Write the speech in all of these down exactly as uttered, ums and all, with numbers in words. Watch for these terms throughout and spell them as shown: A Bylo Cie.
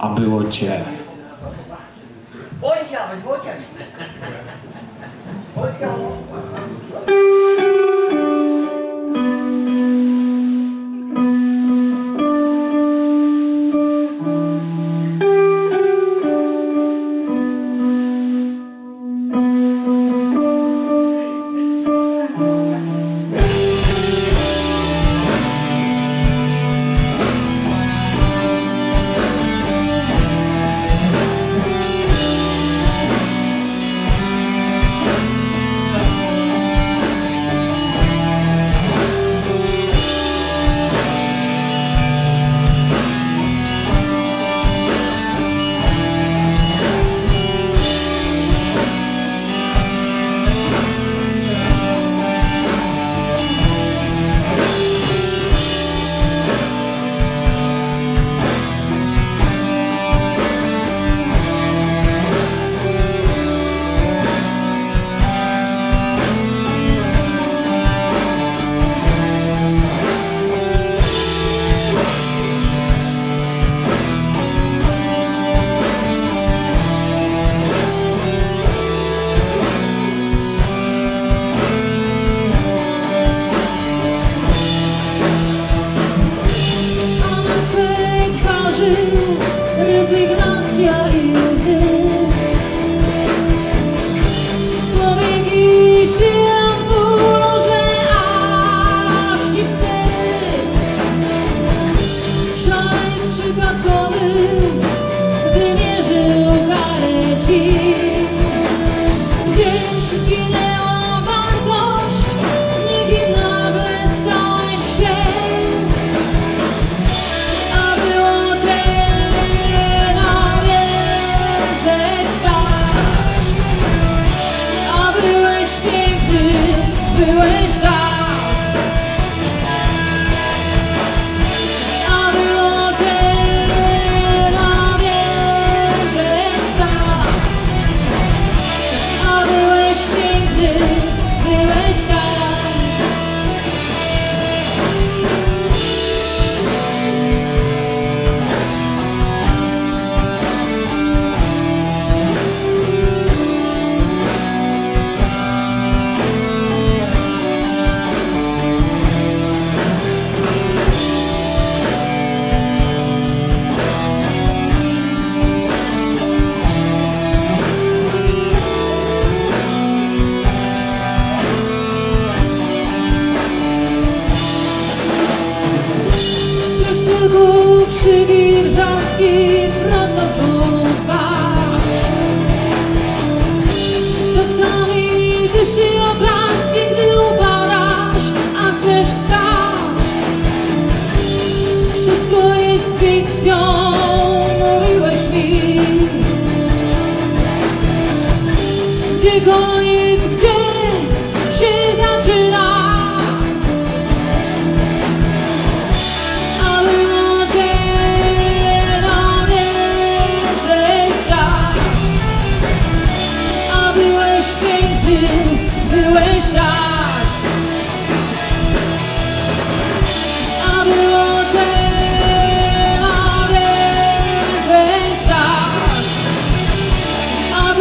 a było cię.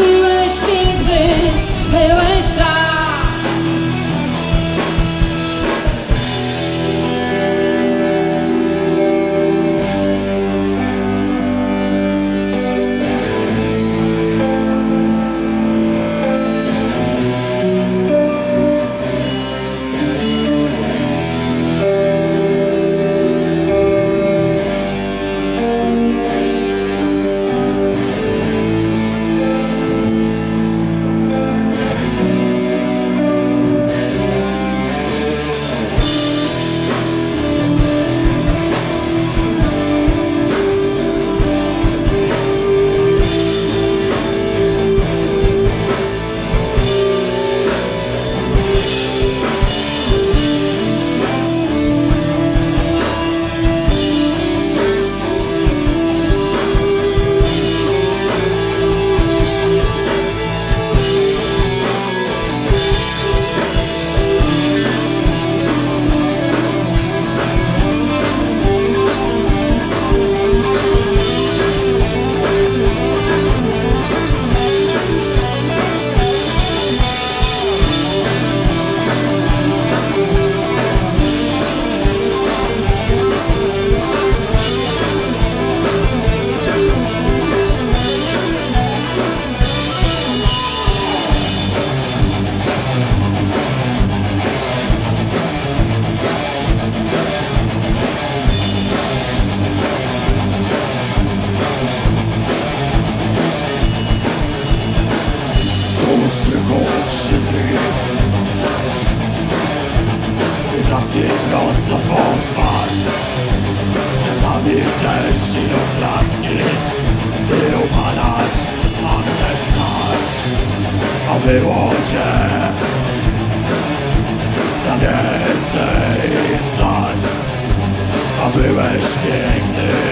Byłeś piękny, byłeś było się na więcej znać, a byłeś piękny.